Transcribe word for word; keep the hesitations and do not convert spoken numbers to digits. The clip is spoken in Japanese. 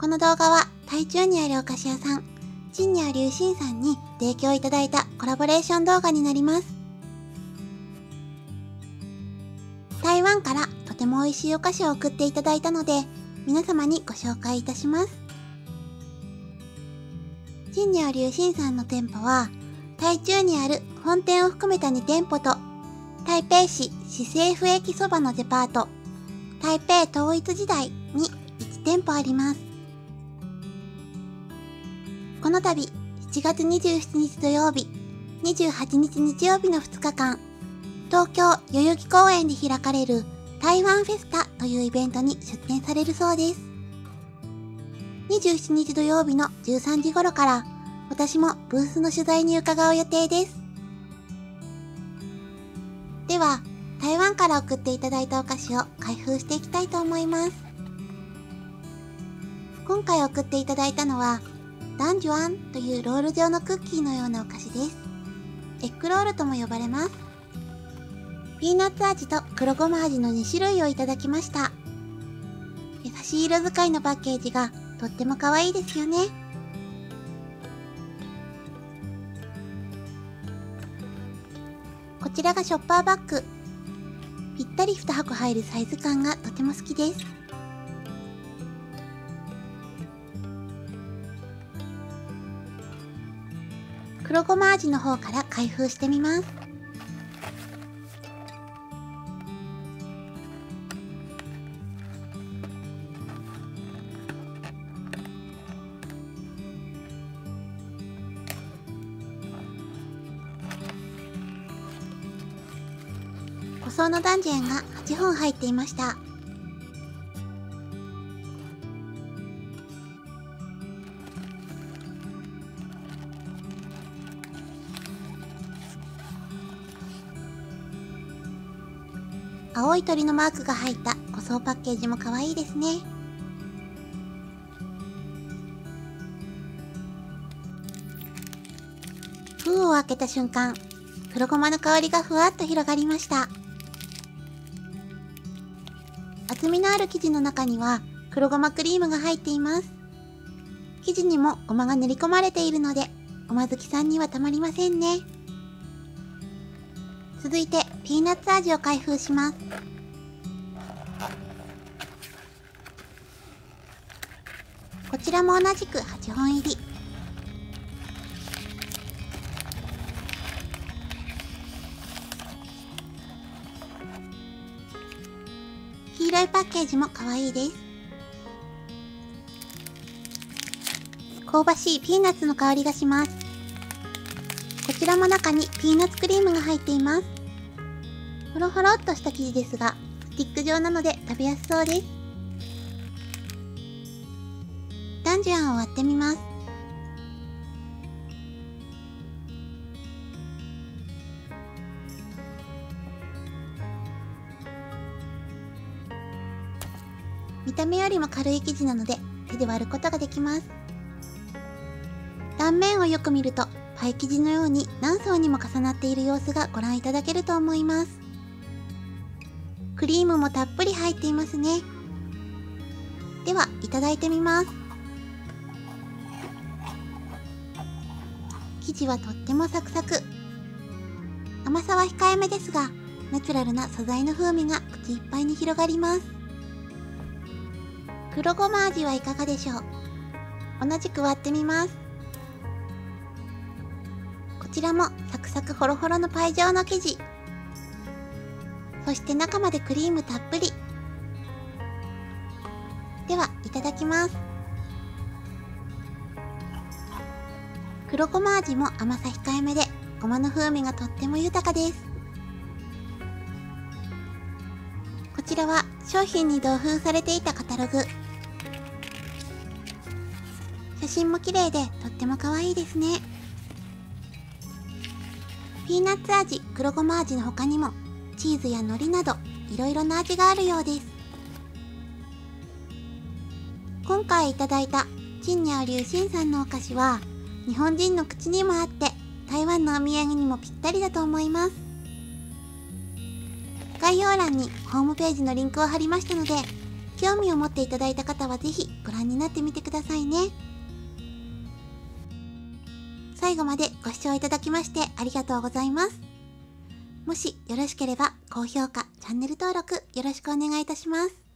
この動画は台中にあるお菓子屋さん、陳にゃー龍心さんに提供いただいたコラボレーション動画になります。台湾からとても美味しいお菓子を送っていただいたので、皆様にご紹介いたします。陳にゃー龍心さんの店舗は、台中にある本店を含めたにてんぽと、台北市市政府駅そばのデパート、台北統一時代にいちてんぽあります。この度、しちがつにじゅうしちにち土曜日、にじゅうはちにち日曜日のふつかかん、東京代々木公園で開かれる台湾フェスタというイベントに出展されるそうです。にじゅうしちにち土曜日のじゅうさんじ頃から、私もブースの取材に伺う予定です。では、台湾から送っていただいたお菓子を開封していきたいと思います。今回送っていただいたのは、ダンジュアンというロール状のクッキーのようなお菓子です。エッグロールとも呼ばれます。ピーナッツ味と黒ごま味のにしゅるいをいただきました。優しい色使いのパッケージがとっても可愛いですよね。こちらがショッパーバッグ。ぴったりにはこ入るサイズ感がとても好きです。黒ごま味の方から開封してみます。個装のダンジュエンがはっぽん入っていました。青い鳥のマークが入った個装パッケージも可愛いですね。封を開けた瞬間、黒ごまの香りがふわっと広がりました。厚みのある生地の中には黒ごまクリームが入っています。生地にもごまが練り込まれているので、ごま好きさんにはたまりませんね。続いて、ピーナッツ味を開封します。こちらも同じくはっぽん入り。黄色いパッケージも可愛いです。香ばしいピーナッツの香りがします。こちらも中にピーナッツクリームが入っています。ほろほろっとした生地ですが、スティック状なので食べやすそうです。ダンジュアンを割ってみます。見た目よりも軽い生地なので、手で割ることができます。断面をよく見ると、パイ生地のように何層にも重なっている様子がご覧いただけると思います。クリームもたっぷり入っていますね。では、いただいてみます。生地はとってもサクサク。甘さは控えめですが、ナチュラルな素材の風味が口いっぱいに広がります。黒ごま味はいかがでしょう？同じく割ってみます。こちらもサクサクホロホロのパイ状の生地。そして中までクリームたっぷり。では、いただきます。黒ごま味も甘さ控えめで、ごまの風味がとっても豊かです。こちらは商品に同封されていたカタログ。写真も綺麗でとっても可愛いですね。ピーナッツ味、黒ごま味の他にも、チーズや海苔などいろいろな味があるようです。今回いただいた陳にゃー龍心さんのお菓子は日本人の口にもあって台湾のお土産にもぴったりだと思います。概要欄にホームページのリンクを貼りましたので、興味を持っていただいた方はぜひご覧になってみてくださいね。最後までご視聴いただきましてありがとうございます。もしよろしければ高評価、チャンネル登録よろしくお願いいたします。